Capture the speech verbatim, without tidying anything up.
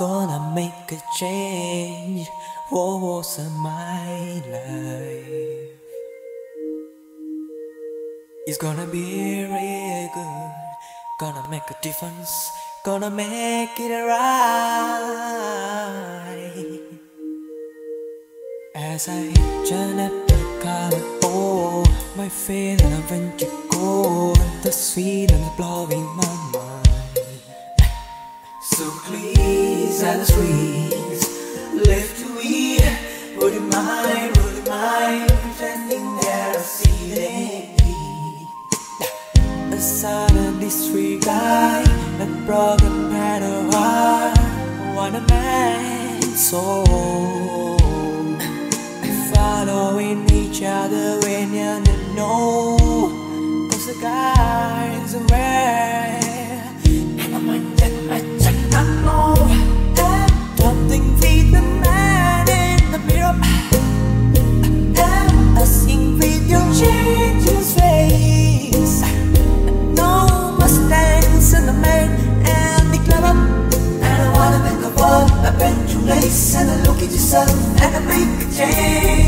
Gonna make a change. What was my life? It's gonna be real good. Gonna make a difference. Gonna make it right. As I turn up the color, oh, my feeling when you go, the feeling blowing my mind. So please, and trees lift to eat. Would you mind, would you mind pretending that I see them? A solid disregard guy, a broken paddle heart, one a man's soul. Following each other when you don't know, cause the guys are rare. And I look at yourself and I make a change.